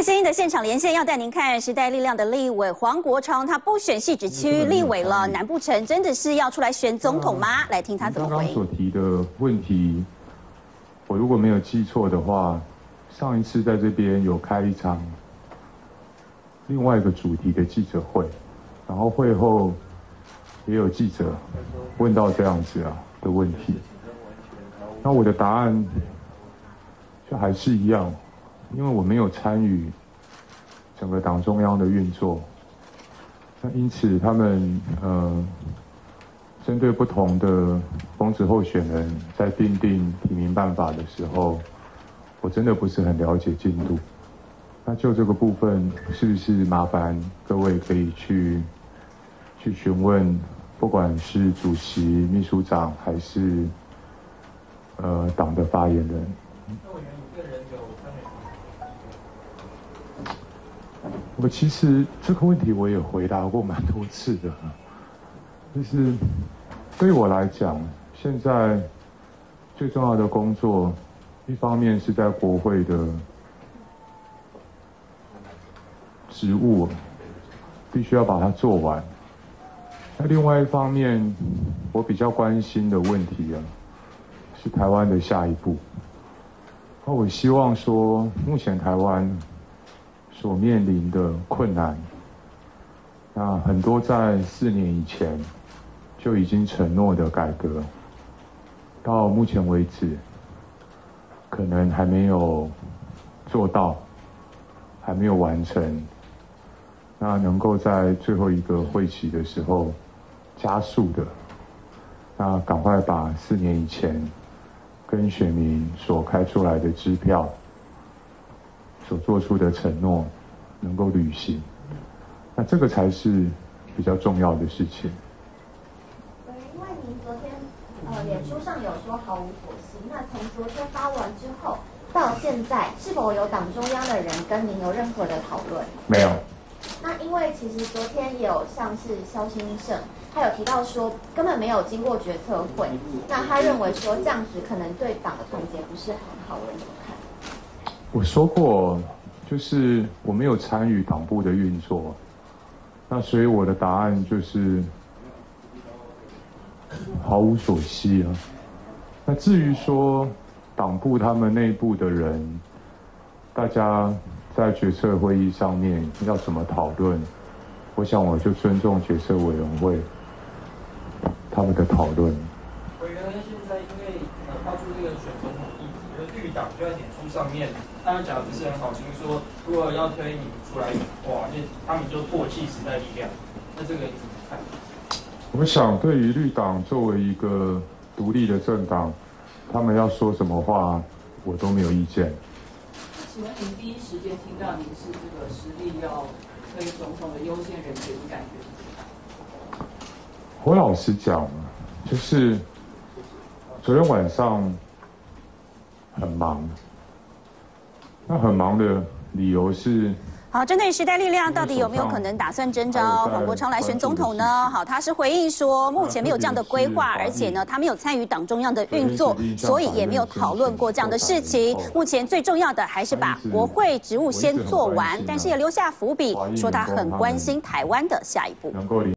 最新的现场连线要带您看时代力量的立委黄国昌，他不选系指区立委了，难不成真的是要出来选总统吗？来听他怎么回。刚刚所提的问题，我如果没有记错的话，上一次在这边有开一场另外一个主题的记者会，然后会后也有记者问到这样子的问题，那我的答案就还是一样。 因为我没有参与整个党中央的运作，那因此他们针对不同的公职候选人在订定提名办法的时候，我真的不是很了解进度。那就这个部分，是不是麻烦各位可以去询问，不管是主席、秘书长还是党的发言人。 我其实这个问题我也回答过蛮多次的，就是对我来讲，现在最重要的工作，一方面是在国会的职务，必须要把它做完；那另外一方面，我比较关心的问题是台湾的下一步。那我希望说，目前台湾 所面临的困难，那很多在4年以前就已经承诺的改革，到目前为止，可能还没有做到，还没有完成。那能够在最后一个会期的时候加速的，那赶快把4年以前跟选民所开出来的支票 所做出的承诺能够履行，那这个才是比较重要的事情。因为您昨天脸书上有说毫无所行，那从昨天发完之后到现在，是否有党中央的人跟您有任何的讨论？没有。那因为其实昨天也有像是萧清盛，他有提到说根本没有经过决策会，那他认为说这样子可能对党的团结不是很好，你怎么看？ 我说过，就是我没有参与党部的运作，那所以我的答案就是毫无所悉啊。那至于说党部他们内部的人，大家在决策会议上面要怎么讨论，我想我就尊重决策委员会他们的讨论。委员现在因为抛出这个选总统议题，而绿党就在脸书上面 他们讲的不是很好听，说如果要推你出来，哇，那他们就唾弃时代力量。那这个你怎么看？我想，对于绿党作为一个独立的政党，他们要说什么话，我都没有意见。请问您第一时间听到您是这个实力要推总统的优先人选，你感觉怎么样？我老实讲，就是昨天晚上很忙。 那很忙的理由是，好，针对时代力量到底有没有可能打算征召黄国昌来选总统呢？好，他是回应说，目前没有这样的规划，而且呢，他没有参与党中央的运作，所以也没有讨论过这样的事情。目前最重要的还是把国会职务先做完，但是也留下伏笔，说他很关心台湾的下一步。